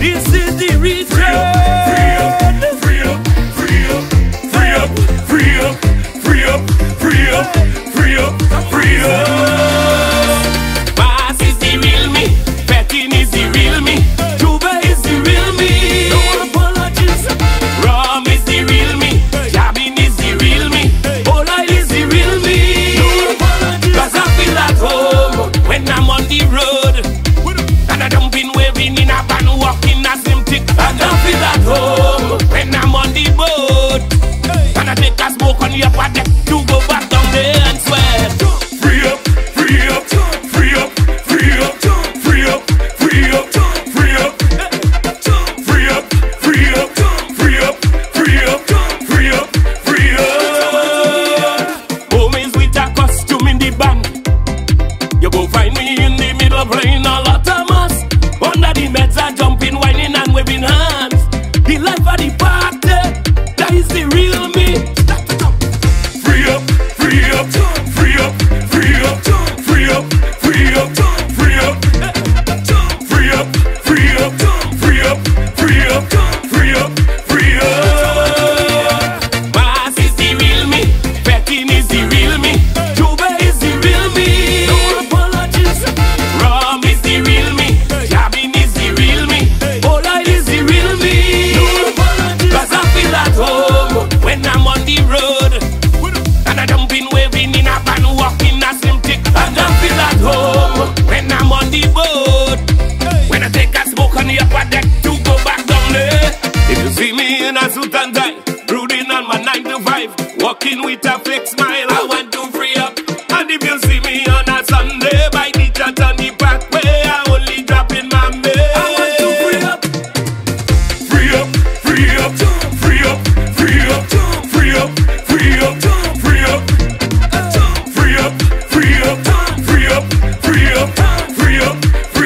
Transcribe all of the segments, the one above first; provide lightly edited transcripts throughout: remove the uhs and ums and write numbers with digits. This is the reason. Free up, free up, free up, free up, free up, free up, free up, free up, free up. Bass is the real me, Petting is the real me, Juba is the real me. No apologies. Rum is the real me, Cabin is the real me, Ola is the real me. No apologies. 'Cause I feel at home when I'm on the road. And I don't been waving in a van, walking as them tick. I don't feel at home when I'm on the boat. And I take a smoke on your pocket to go back down there and sweat. Free up, free up, free up, free up, free up, free up, free up, free up, free up, free up, free up, free up, free up. Homies with a costume in the bank. You go find me in the middle playing a lot of mass. Under the meds are jumping, whining and waving hands. The life of the party, that is the real me. Free up, free up, free up, free up, free up, free up, free up, free up, free up, free up, free up, free up, free up. Bass is the real me, Petting is the real me, Juba is the real me. No apologies. Rum is the real me, Cabin is the real me, Ola is the real me. No apologies. 'Cause I feel at home when I'm on the road. And I don't been waving in a van, walking as them tick. And I feel at home when I'm on the boat. When I take a smoke on the upper deck to go back down there. If you see me in a suit and tie, brooding on my 9 to 5, walking with a fake smile, I want to free up. And if you see me on a Sunday by the church on the parkway, I only drop in my mail. I want to free up. Free up, free up, free up, free up, free up, free up, free up, free up, free up, free up, free up, free up, free up.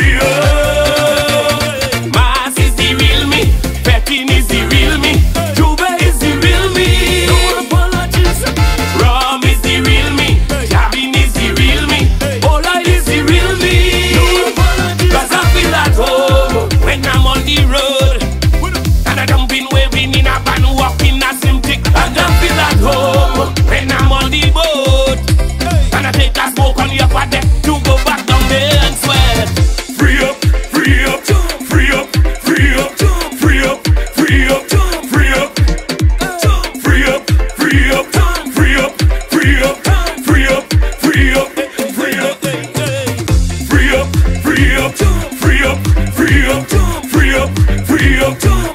Bass is the real me, Petting is the real me, Juba is the real me. No apologies. Rum is the real me, Cabin is the real me, Ola is the real me. No apologies. 'Cause I feel at home when I'm on the road. And I don't been waving in a van, walking as them tick. And I feel at home when I'm on the boat. And I take a smoke on your pocket to go back down there and sweat. Free up, free up, free up, free up, free up, free up, free up, free up, free up, free up, free up, free up, free up, free up, free up, free up, free up, free up, free up, free up.